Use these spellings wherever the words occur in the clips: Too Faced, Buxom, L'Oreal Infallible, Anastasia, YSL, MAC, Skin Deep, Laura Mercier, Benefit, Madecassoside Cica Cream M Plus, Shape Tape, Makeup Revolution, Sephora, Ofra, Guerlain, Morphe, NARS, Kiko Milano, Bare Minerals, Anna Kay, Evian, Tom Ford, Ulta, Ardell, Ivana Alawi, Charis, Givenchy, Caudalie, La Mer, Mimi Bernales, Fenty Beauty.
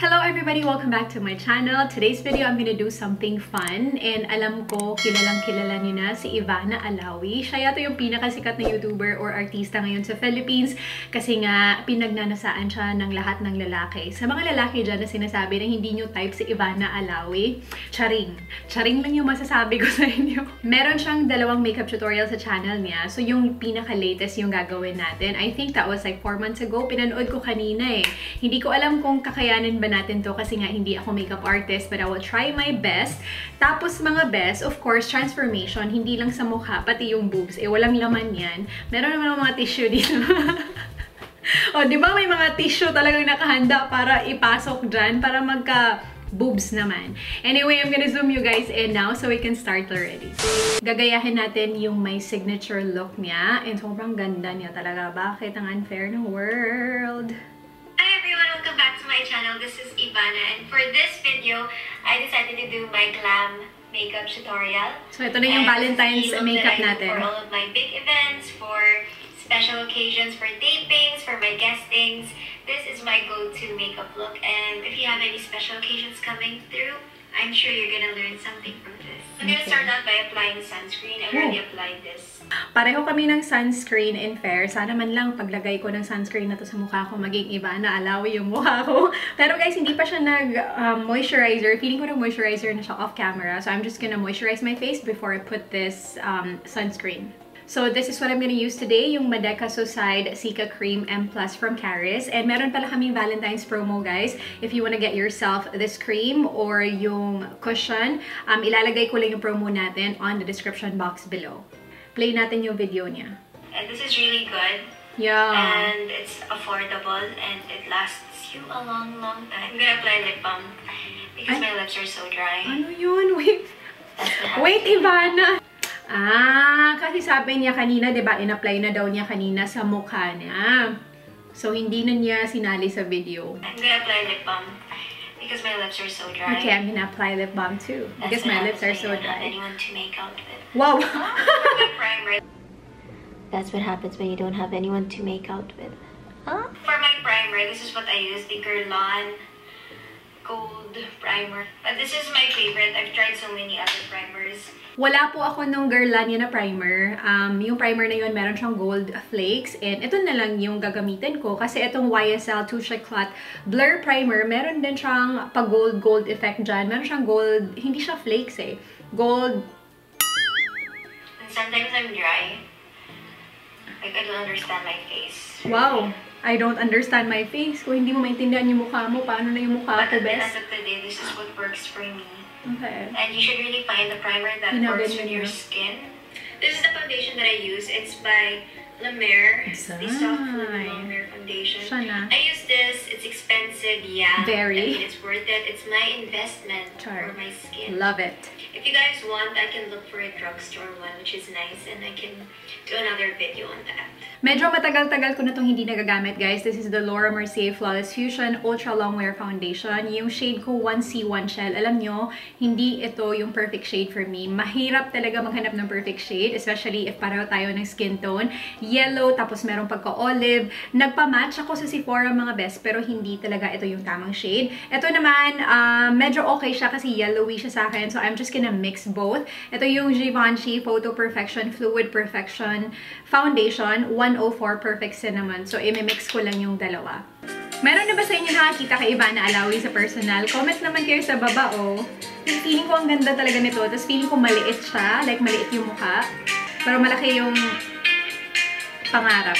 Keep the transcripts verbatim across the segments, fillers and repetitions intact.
Hello everybody, welcome back to my channel. Today's video, I'm gonna do something fun. And alam ko, kilalang kilala niyo na si Ivana Alawi. Siya yata yung pinakasikat na YouTuber or artista ngayon sa Philippines kasi nga pinagnanasaan siya ng lahat ng lalaki. Sa mga lalaki dyan na sinasabi na hindi niyo type si Ivana Alawi, charing. Charing lang yung masasabi ko sa inyo. Meron siyang dalawang makeup tutorial sa channel niya. So yung pinaka-latest yung gagawin natin. I think that was like four months ago. Pinanood ko kanina eh. Hindi ko alam kung kakayanin ba natin to kasi nga hindi ako makeup artist, but I will try my best. Tapos mga best, of course, transformation, hindi lang sa mukha, pati yung boobs. Eh, walang laman yan. Meron naman mga tissue dito. O, di ba may mga tissue talagang nakahanda para ipasok dyan, para magka boobs naman. Anyway, I'm gonna zoom you guys in now so we can start already. Gagayahin natin yung may signature look niya. And sobrang ganda niya talaga. Bakit ang unfair ng world? Welcome back to my channel. This is Ivana, and for this video, I decided to do my glam makeup tutorial. So ito na yung Valentine's makeup natin. For all of my big events, for special occasions, for tapings, for my guestings, this is my go-to makeup look. And if you have any special occasions coming through, I'm sure you're gonna learn something from this. I'm gonna start out by applying sunscreen. I already applied this. Pareho kami ng sunscreen in fair. Sana man lang paglagay ko ng sunscreen na to sa mukha ko, maging iba na alawi yung mukha ko. Pero guys, hindi pa siya nag-moisturizer. Um, Feeling ko na moisturizer na siya off camera. So I'm just gonna moisturize my face before I put this um, sunscreen. So this is what I'm gonna use today, yung Madecassoside Cica Cream M Plus from Charis. And meron pala kaming Valentine's promo, guys. If you wanna get yourself this cream or yung cushion, um, ilalagay ko lang yung promo natin on the description box below. Play natin yung video niya. And this is really good. Yeah. And it's affordable and it lasts you a long, long time. I'm gonna apply lip balm because Ay? my lips are so dry. Ano yun? Wait. Wait, Ivana! Ah, kasi sabi niya kanina, diba, in-apply na daw niya kanina sa mukha niya. So, hindi na niya sinali sa video. I'm gonna apply lip balm because my lips are so dry. Okay, I'm gonna apply lip balm too because my lips are so dry. Anyone to make out with. Wow! That's what happens when you don't have anyone to make out with. Huh? For my primer, this is what I use, the Guerlain Gold Primer. But this is my favorite. I've tried so many other primers. Wala po ako nung Guerlain niya na primer. Um, yung primer na yun, meron siyang gold flakes. And ito na lang yung gagamitin ko. Kasi itong Y S L Too Faced Blur Primer, meron din siyang pa-gold-gold effect dyan. Meron siyang gold, hindi siya flakes eh. Gold. And sometimes I'm dry. Like, I don't understand my face. Wow! I don't understand my face. Kung hindi mo maintindihan yung mukha mo, paano na yung mukha ko, best? But at the end of the day, this is what works for me. Okay. And you should really find the primer that you know, works with your skin. This is the foundation that I use. It's by La Mer. It's the Soft La Mer foundation. Sana. I use this. It's expensive, yeah. Very. I mean, it's worth it. It's my investment Char. for my skin. Love it. If you guys want, I can look for a drugstore one, which is nice, and I can do another video on that. Medyo matagal-tagal ko na itong hindi nagagamit, guys. This is the Laura Mercier Flawless Fusion Ultra Longwear Foundation. Yung shade ko, one C one Shell. Alam nyo, hindi ito yung perfect shade for me. Mahirap talaga maghanap ng perfect shade, especially if pareho tayo ng skin tone. Yellow, tapos merong pagka-olive. Nagpa-match ako sa Sephora, mga best, pero hindi talaga ito yung tamang shade. Ito naman, uh, medyo okay siya kasi yellowy siya sa akin, so I'm just gonna mix both. Ito yung Givenchy Photo Perfection Fluid Perfection Foundation, one oh four Perfect Cinnamon. So, i-mix ko lang yung dalawa. Meron na ba sa inyo nakakita kay Ivana Alawi sa personal? Comment naman kayo sa baba, oh. Feeling ko ang ganda talaga nito. Tapos feeling ko maliit siya. Like, maliit yung mukha. Pero malaki yung pangarap.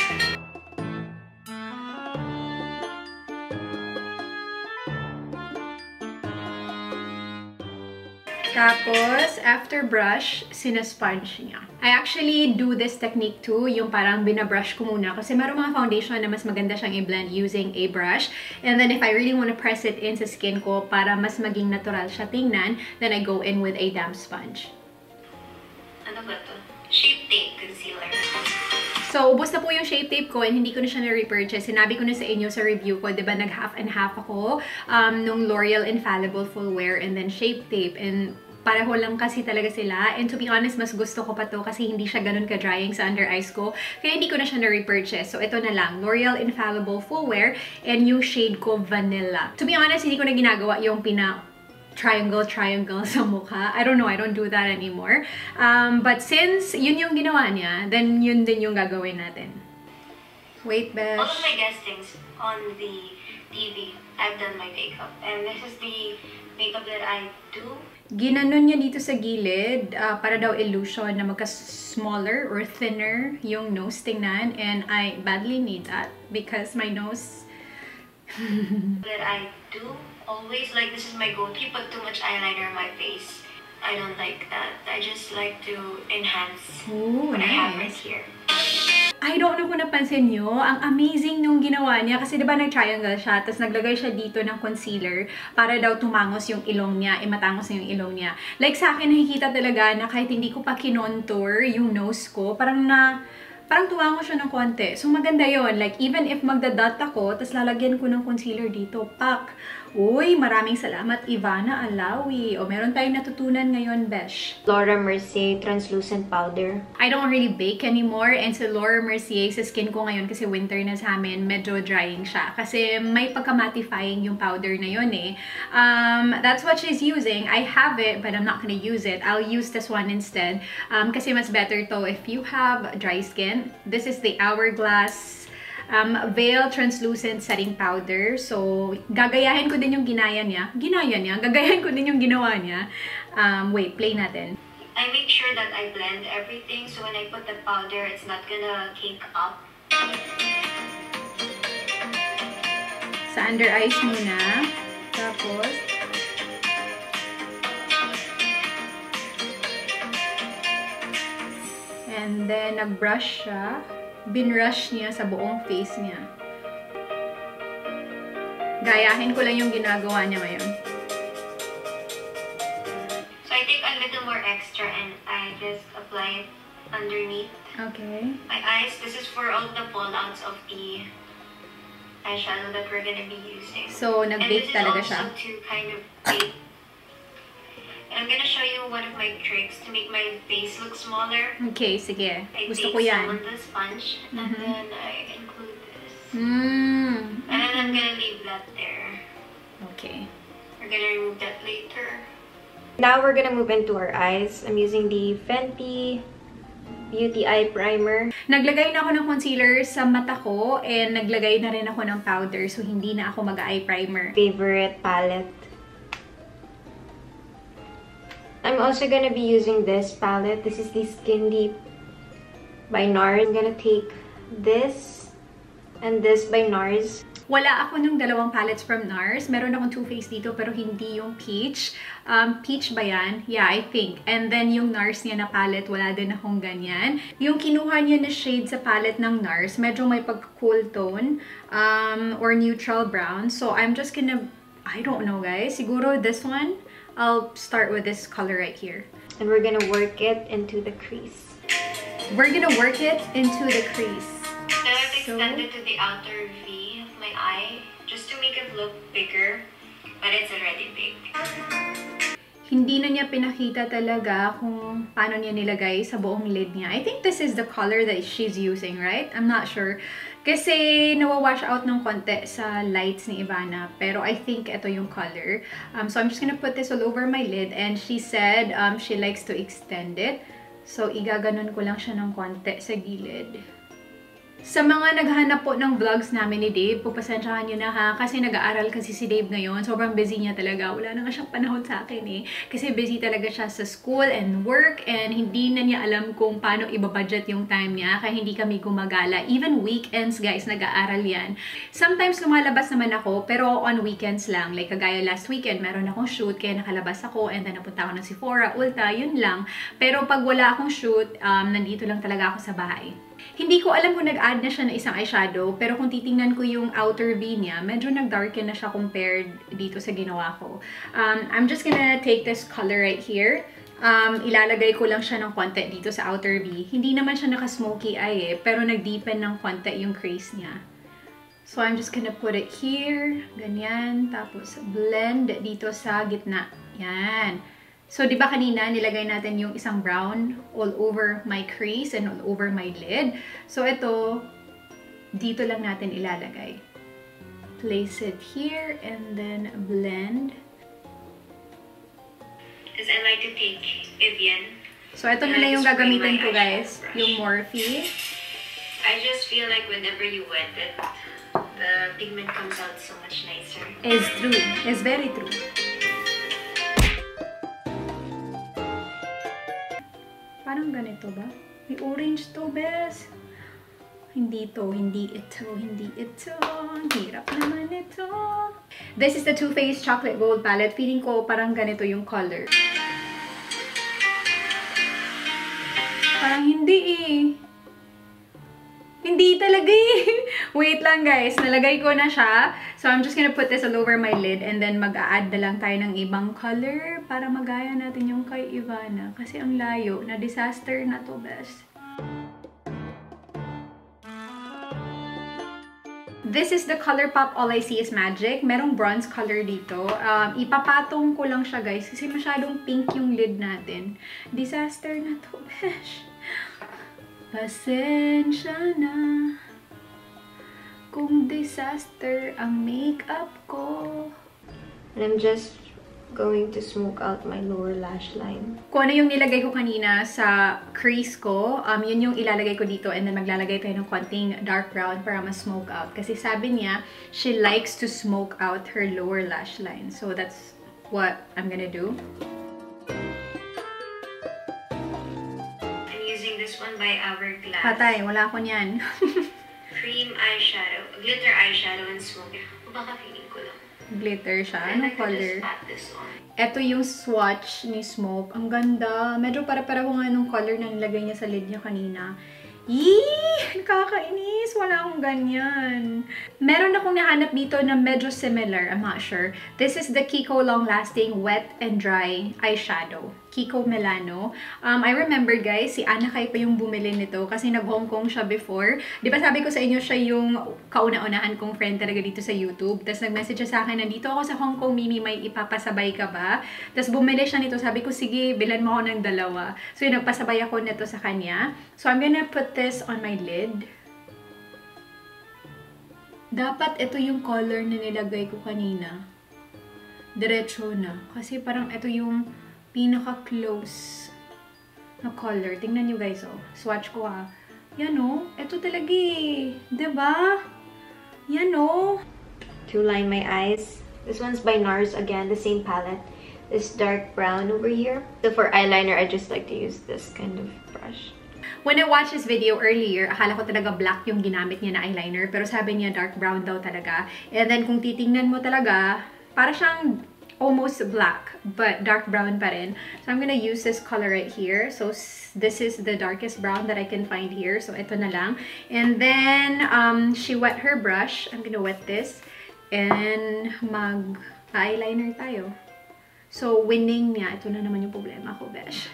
Tapos, after brush, sinasponge niya. I actually do this technique too, yung parang binabrush ko muna. Kasi meron mga foundation na mas maganda siyang i-blend using a brush. And then if I really want to press it in sa skin ko para mas maging natural siya tingnan, then I go in with a damp sponge. Ano ba to? Shape Tape Concealer. So, ubos na po yung shape tape ko and hindi ko na siya na-repurchase. Sinabi ko na sa inyo sa review ko, diba, nag-half and half ako um, nung L'Oreal Infallible Full Wear and then shape tape. And Pareho lang kasi talaga sila. And to be honest, mas gusto ko pa to kasi hindi siya ganun ka-drying sa under eyes ko. Kaya hindi ko na siya na-repurchase. So, ito na lang. L'Oreal Infallible Full Wear and yung shade ko, Vanilla. To be honest, hindi ko na ginagawa yung pina- triangle, triangle sa mukha. I don't know, I don't do that anymore. Um, but since yun yung ginawa niya, then yun din yung gagawin natin. Wait, Besh. All of my guestings on the T V, I've done my makeup. And this is the makeup that I do. Ginanon niya dito sa gilid uh, para daw illusion na magka-smaller or thinner yung nose tingnan. And I badly need that because my nose... that I do. Always, like, this is my goal. If you put too much eyeliner on my face, I don't like that. I just like to enhance Ooh, what nice. I have right here. I don't know kung napansin nyo, ang amazing nung ginawa niya kasi diba nag-triangle siya tapos naglagay siya dito ng concealer para daw tumangos yung ilong niya, eh matangos na yung ilong niya. Like sa akin, nakikita talaga na kahit hindi ko pa kinontour yung nose ko, parang na... Parang tumango siya ng konti. So, maganda yon. Like, even if magda-dot ako, tapos lalagyan ko ng concealer dito. Pak! Uy, maraming salamat, Ivana Alawi. O, meron tayong natutunan ngayon, Besh. Laura Mercier Translucent Powder. I don't really bake anymore. And sa Laura Mercier, sa skin ko ngayon, kasi winter na sa amin, medyo drying siya. Kasi may pagka-mattifying yung powder na yon eh. Um, that's what she's using. I have it, but I'm not gonna use it. I'll use this one instead. Um, kasi mas better to if you have dry skin. This is the Hourglass um, Veil Translucent Setting Powder. So, gagayahin ko din yung ginaya niya. Ginaya niya? Gagayahin ko din yung ginawa niya. Um, wait, play natin. I make sure that I blend everything so when I put the powder, it's not gonna cake up. Sa under eyes muna. Tapos... And then, nag-brush siya. Binrush niya sa buong face niya. Gayahin ko lang yung ginagawa niya ngayon. So, I take a little more extra and I just apply it underneath. Okay. My eyes, this is for all the fallouts of the eyeshadow that we're gonna be using. So, nag-bake talaga siya. And this is also to kind of bake. I'm gonna show you one of my tricks to make my face look smaller. Okay, sige. I Gusto take ko yan. some on the sponge, mm-hmm. and then I include this. Mm-hmm. And then I'm gonna leave that there. Okay. We're gonna remove that later. Now we're gonna move into our eyes. I'm using the Fenty Beauty Eye Primer. Naglagay na ako ng concealer sa mata ko and naglagay na rin ako ng powder so hindi na ako mag-eye primer. Favorite palette. I'm also going to be using this palette. This is the Skin Deep by NARS. I'm going to take this and this by NARS. Wala ako nung dalawang palettes from NARS. Meron akong Too Faced dito pero hindi yung peach. Um, peach ba yan? Yeah, I think. And then yung NARS niya na palette, wala din akong ganyan. Yung kinuha niya na shade sa palette ng NARS, medyo may pag-cool tone um, or neutral brown. So I'm just gonna, I don't know guys, siguro this one. I'll start with this color right here. And we're gonna work it into the crease. We're gonna work it into the crease. Then I've extended to the outer V of my eye, just to make it look bigger, but it's already big. Hindi na niya pinakita talaga kung paano niya nilagay sa buong lid niya. I think this is the color that she's using, right? I'm not sure. Kasi nawawash out ng konti sa lights ni Ivana. Pero I think ito yung color. Um, so I'm just gonna put this all over my lid. And she said um, she likes to extend it. So igaganon ko lang siya ng konti sa gilid. Sa mga naghahanap po ng vlogs namin ni Dave, pupasensyahan nyo na ha, kasi nag-aaral kasi si Dave ngayon. Sobrang busy niya talaga. Wala na nga siyang panahon sa akin eh. Kasi busy talaga siya sa school and work and hindi na niya alam kung paano ibabudget yung time niya kaya hindi kami gumagala. Even weekends guys, nag-aaral yan. Sometimes lumalabas naman ako pero on weekends lang. Like kagaya last weekend, meron akong shoot kaya nakalabas ako and then napunta ako ng Sephora, Ulta, yun lang. Pero pag wala akong shoot, um, nandito lang talaga ako sa bahay. Hindi ko alam kung nag-add na siya ng isang eyeshadow, pero kung titingnan ko yung outer V niya, medyo nag-darken na siya compared dito sa ginawa ko. Um, I'm just gonna take this color right here. Um, ilalagay ko lang siya ng konti dito sa outer V. Hindi naman siya naka-smoky eye eh, pero nag-deepen ng konti yung crease niya. So I'm just gonna put it here, ganyan, tapos blend dito sa gitna. Yan. So, di ba kanina nilagay natin yung isang brown all over my crease and all over my lid. So, ito, dito lang natin ilalagay. Place it here and then blend. Because I like to take Evian. So, ito nila yung gagamitin ko, guys. Yung Morphe. I just feel like whenever you wet it, the pigment comes out so much nicer. It's true. It's very true. Parang ganito ba? May orange to, bes. Hindi to, hindi ito, hindi ito. Hirap naman ito. This is the Too Faced Chocolate Gold Palette. Feeling ko parang ganito yung color. Parang hindi eh. Hindi talaga eh. Wait lang guys, nalagay ko na siya. So I'm just gonna put this all over my lid and then mag-a-add na lang tayo ng ibang color para magaya natin yung kay Ivana. Kasi ang layo, na disaster na to, bes. This is the ColourPop All I See Is Magic. Merong bronze color dito. Um, ipapatong ko lang siya, guys. Kasi masyadong pink yung lid natin. Disaster na to, besh. Pasensya na kung disaster ang makeup ko. And I'm just going to smoke out my lower lash line. Kung ano yung nilagay ko kanina sa crease ko, um, yun yung ilalagay ko dito and then maglalagay tayo ng konting dark brown para mas smoke out. Kasi sabi niya, she likes to smoke out her lower lash line. So that's what I'm gonna do. I'm using this one by Hourglass. Patay, wala ko niyan. Cream eyeshadow, glitter eyeshadow and smoke. Baka feeling ko lang. Glitter siya. Anong color? Ito yung swatch ni Smoke. Ang ganda. Medyo para-para ko nga nung color na nilagay niya sa lid niya kanina. Yee! Nakakainis! Wala akong ganyan. Meron akong nahanap dito na medyo similar. I'm not sure. This is the Kiko Long Lasting Wet and Dry Eyeshadow. Kiko Milano. Um, I remember guys, si Anna Kay pa yung bumili nito kasi nag-Hong Kong siya before. Di ba sabi ko sa inyo siya yung kauna-unahan kong friend talaga dito sa YouTube. Tapos nag-message siya sa akin na dito ako sa Hong Kong, Mimi, may ipapasabay ka ba? Tapos bumili siya nito. Sabi ko, sige, bilan mo ako ng dalawa. So yun, nagpasabay ako nito sa kanya. So I'm gonna put this on my lid. Dapat ito yung color na nilagay ko kanina. Diretso na. Kasi parang ito yung pinaka-close na color. Tingnan nyo guys, oh. Swatch ko, ha. Yan, oh. Ito talaga, eh. Diba? Yan, oh. To line my eyes. This one's by NARS. Again, the same palette. This dark brown over here. So for eyeliner, I just like to use this kind of brush. When I watched this video earlier, akala ko talaga black yung ginamit niya na eyeliner. Pero sabi niya dark brown daw talaga. And then kung titingnan mo talaga, para siyang almost black, but dark brown pa rin. So I'm gonna use this color right here. So this is the darkest brown that I can find here. So ito na lang. And then um, she wet her brush. I'm gonna wet this. And mag-eyeliner tayo. So winning niya. Ito na naman yung problema ko, besh.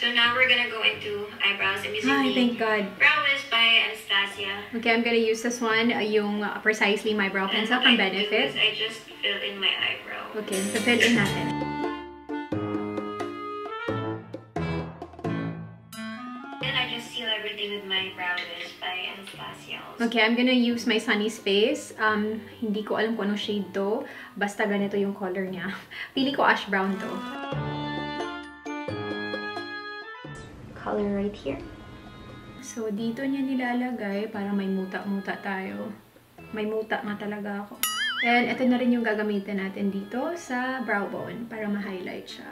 So now we're gonna go into eyebrows. I'm using Ay, thank God. Brow Mist by Anastasia. Okay, I'm gonna use this one, yung uh, precisely my brow pencil from Benefit. I just fill in my eyebrow. Okay, so fill in natin. Then I just seal everything with my Brow Mist by Anastasia. Also. Okay, I'm gonna use my Sunny Space. Um, hindi ko alam kung ano shade to. Basta ganito yung color niya. Pili ko ash brown to. Color right here. So, dito niya nilalagay para may muta-muta tayo. May muta nga talaga ako. And ito na rin yung gagamitin natin dito sa brow bone para ma-highlight siya.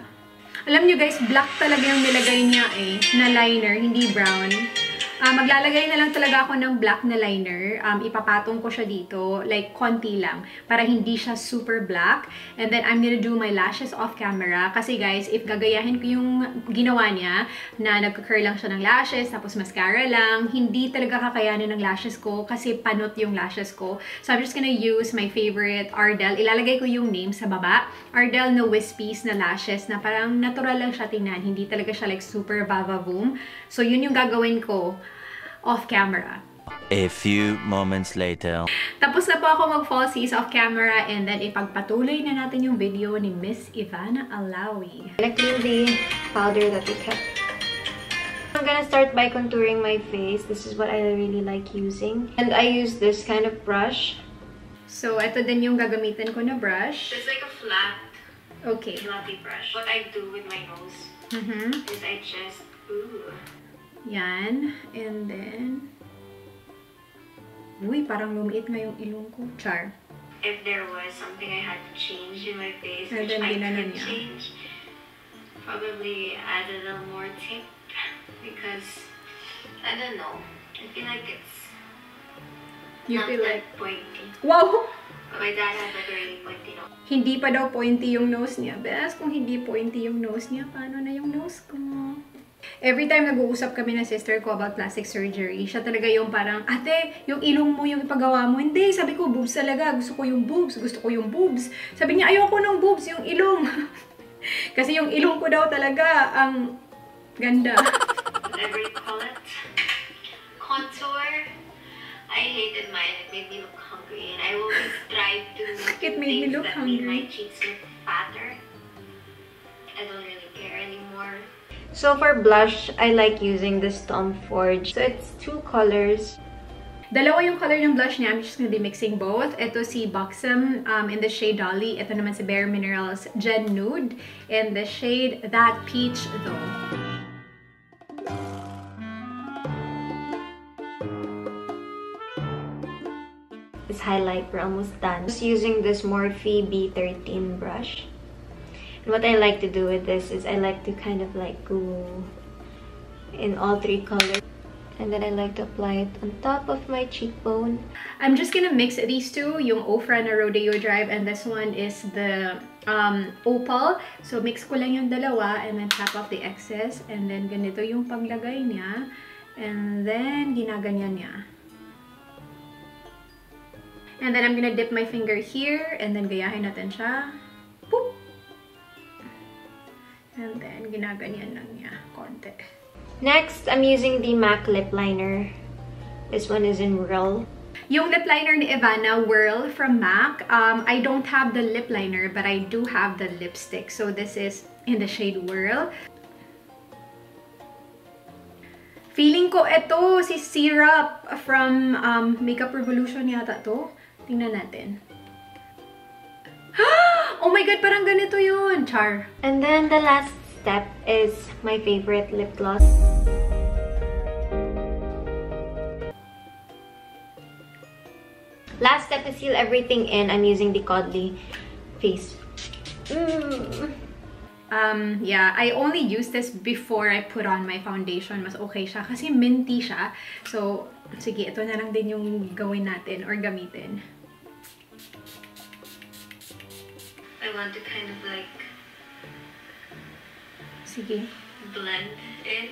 Alam nyo guys, black talaga yung nilagay niya eh, na liner, hindi brown. Uh, maglalagay na lang talaga ako ng black na liner. Um, ipapatong ko siya dito, like, konti lang. Para hindi siya super black. And then, I'm gonna do my lashes off camera. Kasi, guys, if gagayahin ko yung ginawa niya, na nagka-curl lang siya ng lashes, tapos mascara lang, hindi talaga kakayanin ng lashes ko kasi panot yung lashes ko. So, I'm just gonna use my favorite Ardell. Ilalagay ko yung name sa baba. Ardell na wispies na lashes na parang natural lang siya tingnan. Hindi talaga siya, like, super vava-voom. So, yun yung gagawin ko. Off camera. A few moments later. Tapos Tapos na po ako mag-falsies off camera and then ipagpatuloy na natin yung video ni Miss Ivana Alawi. I'm gonna clean the powder that we kept. I'm gonna start by contouring my face. This is what I really like using. And I use this kind of brush. So, ito din yung gagamitin ko na brush. It's like a flat, okay, fluffy brush. What I do with my nose mm-hmm. is I just, ooh. Yan. And then... Uy, parang lumiit na yung ilong ko. Char. If there was something I had to change in my face, and which I could change, probably add a little more tape. Because, I don't know, I feel like it's you not feel that like... pointy. Wow! But my dad has like a really pointy nose. Hindi pa daw pointy yung nose niya. Bes, kung hindi pointy yung nose niya, paano na yung nose ko? Every time nag-uusap kami ng sister ko about plastic surgery, siya talaga yung parang, ate, yung ilong mo, yung ipagawa mo. Hindi, sabi ko, boobs talaga. Gusto ko yung boobs. Gusto ko yung boobs. Sabi niya, ayoko ng boobs, yung ilong. Kasi yung ilong ko daw talaga ang ganda. Whatever you call it. Contour. I hated mine. It made me look hungry. And I always tried to make it made me look that hungry. Made my cheeks look fatter. I don't really care anymore. So for blush, I like using this Tom Ford. So it's two colors. Dalawa yung color ng blush niya. I'm just gonna be mixing both. Ito si Buxom um, in the shade Dolly. Ito naman si Bare Minerals Gen Nude in the shade That Peach Though. This highlight, we're almost done. Just using this Morphe B thirteen brush. What I like to do with this is I like to kind of like go in all three colors. And then I like to apply it on top of my cheekbone. I'm just gonna mix these two, yung Ofra na Rodeo Drive and this one is the um, Opal. So mix ko lang yung dalawa and then tap off the excess. And then ganito yung paglagay niya. And then ginaganyan niya. And then I'm gonna dip my finger here and then gayahin natin siya. Boop! And then, ginaganyan lang niya, konti. Next, I'm using the MAC lip liner. This one is in Whirl. Yung lip liner ni Ivana, Whirl from MAC. Um, I don't have the lip liner, but I do have the lipstick. So this is in the shade Whirl. Feeling ko ito si Syrup from um, Makeup Revolution yata to. Tingnan natin. Oh my god, parang ganito yun, char. And then the last step is my favorite lip gloss. Last step is seal everything in. I'm using the Caudalie face. Mm. Um, yeah, I only used this before I put on my foundation. Mas okay siya kasi minty siya. So, sige, ito na lang din yung gawin natin or gamitin. I want to kind of like sige. Blend in.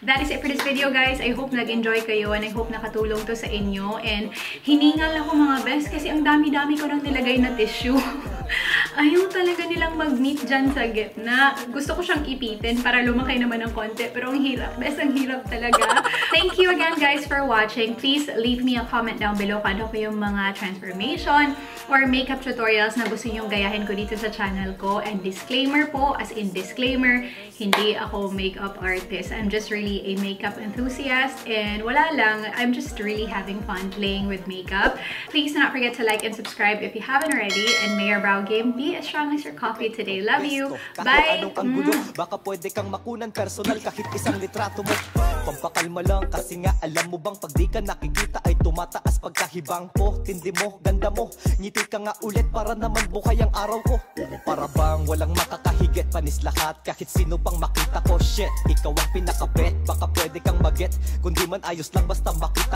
That is it for this video, guys. I hope nag-enjoy kayo and I hope nakatulong to sa inyo. And hiningal ako mga best kasi ang dami-dami ko nang nilagay na tissue. Ayaw talaga nilang mag-meet dyan sa gitna. Gusto ko siyang ipitin para lumaki naman ng konti. Pero ang hirap, best, ang hirap talaga. Thank you again, guys, for watching. Please leave me a comment down below kung ano ko yung mga transformation or makeup tutorials na gusto nyong gayahin ko dito sa channel ko. And disclaimer po, as in disclaimer, hindi ako makeup artist. I'm just really a makeup enthusiast and wala lang, I'm just really having fun playing with makeup. Please do not forget to like and subscribe if you haven't already, and may your brow game be as strong as your coffee today. Love you, bye! Mm. Baka pwede kang makunan personal kahit isang litrato mo. Pampakalma lang kasi nga alam mo bang pag di ka nakikita ay tumataas pagkahibang po. Tindi mo, ganda mo, ngiti ka nga ulit para naman buhay ang araw ko. Para bang walang makakahigit, panis lahat kahit sino pang makita ko. Shit, ikaw ang pinakabet. Baka pwede kang mag-get, kundi man ayos lang basta makita.